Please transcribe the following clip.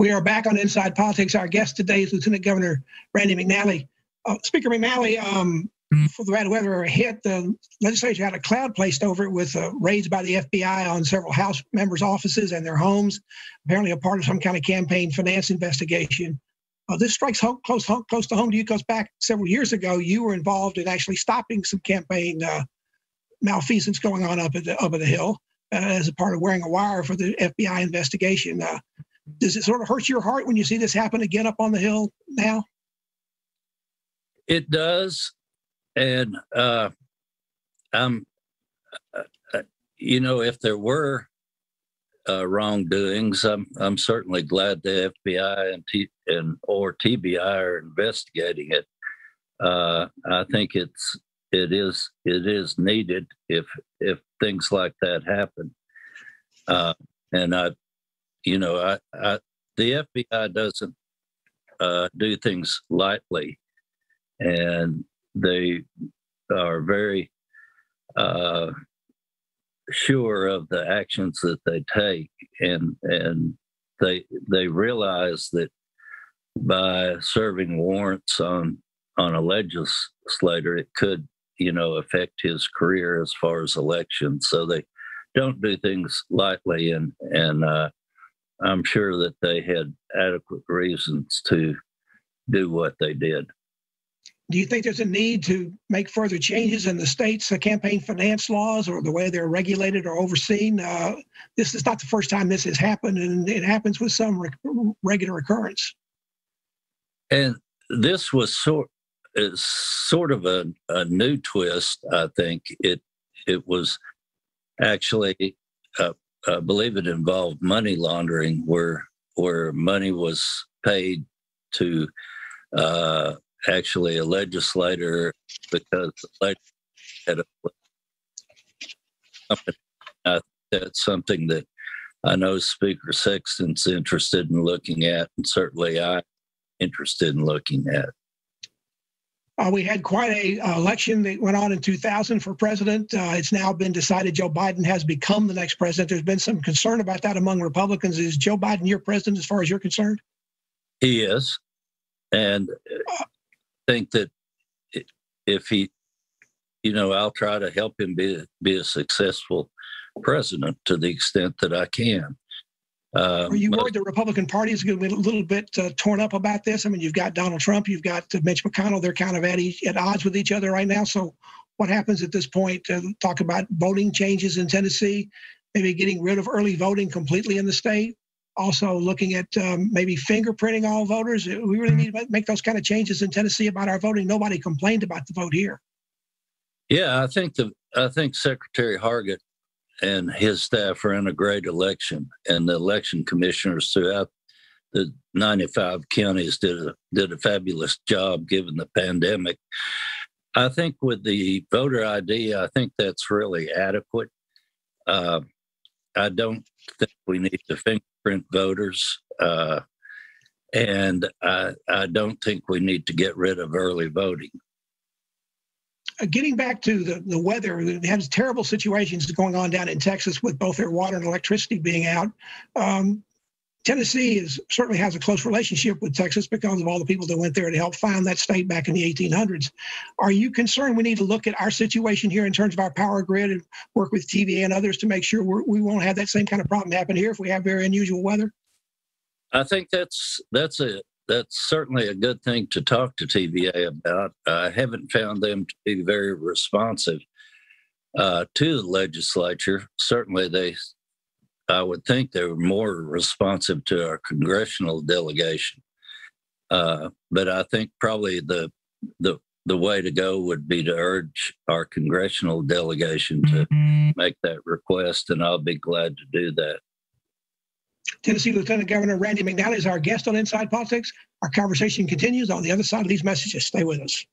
We are back on Inside Politics. Our guest today is Lieutenant Governor Randy McNally. Speaker McNally, for the bad weather hit, the legislature had a cloud placed over it with raids by the FBI on several House members' offices and their homes, apparently a part of some kind of campaign finance investigation. This strikes close to home to you because back several years ago, you were involved in actually stopping some campaign malfeasance going on up at the Hill as a part of wearing a wire for the FBI investigation. Does it sort of hurt your heart when you see this happen again up on the Hill now? It does, and you know, if there were wrongdoings, I'm certainly glad the FBI or TVA are investigating it. I think it is needed if things like that happen. The FBI doesn't do things lightly, and they are very sure of the actions that they take, and they realize that by serving warrants on a legislator, it could, you know, affect his career as far as elections. So they don't do things lightly, and I'm sure that they had adequate reasons to do what they did. Do you think there's a need to make further changes in the state's campaign finance laws or the way they're regulated or overseen? This is not the first time this has happened, and it happens with some regular occurrence. And this was sort of a new twist, I think. It was actually, I believe it involved money laundering, where money was paid to actually a legislator because the legislator had a. That's something that I know Speaker Sexton's interested in looking at, and certainly I'm interested in looking at. We had quite an election that went on in 2000 for president. It's now been decided Joe Biden has become the next president. There's been some concern about that among Republicans. Is Joe Biden your president as far as you're concerned? He is. And I think that if he, you know, I'll try to help him be a successful president to the extent that I can. Are you worried the Republican Party is going to be a little bit torn up about this? I mean, you've got Donald Trump, you've got Mitch McConnell. They're kind of at odds with each other right now. So what happens at this point? Talk about voting changes in Tennessee, maybe getting rid of early voting completely in the state. Also looking at maybe fingerprinting all voters. We really need to make those kind of changes in Tennessee about our voting. Nobody complained about the vote here. Yeah, I think Secretary Hargett and his staff ran a great election, and the election commissioners throughout the 95 counties did a fabulous job given the pandemic. I think with the voter ID, I think that's really adequate. I don't think we need to fingerprint voters, and I don't think we need to get rid of early voting. Getting back to the weather, they had terrible situations going on down in Texas with both their water and electricity being out. Tennessee certainly has a close relationship with Texas because of all the people that went there to help found that state back in the 1800s. Are you concerned we need to look at our situation here in terms of our power grid and work with TVA and others to make sure we won't have that same kind of problem happen here if we have very unusual weather? I think that's certainly a good thing to talk to TVA about. I haven't found them to be very responsive to the legislature. Certainly, I would think they were more responsive to our congressional delegation. But I think probably the way to go would be to urge our congressional delegation to make that request, and I'll be glad to do that. Tennessee Lieutenant Governor Randy McNally is our guest on Inside Politics. Our conversation continues on the other side of these messages. Stay with us.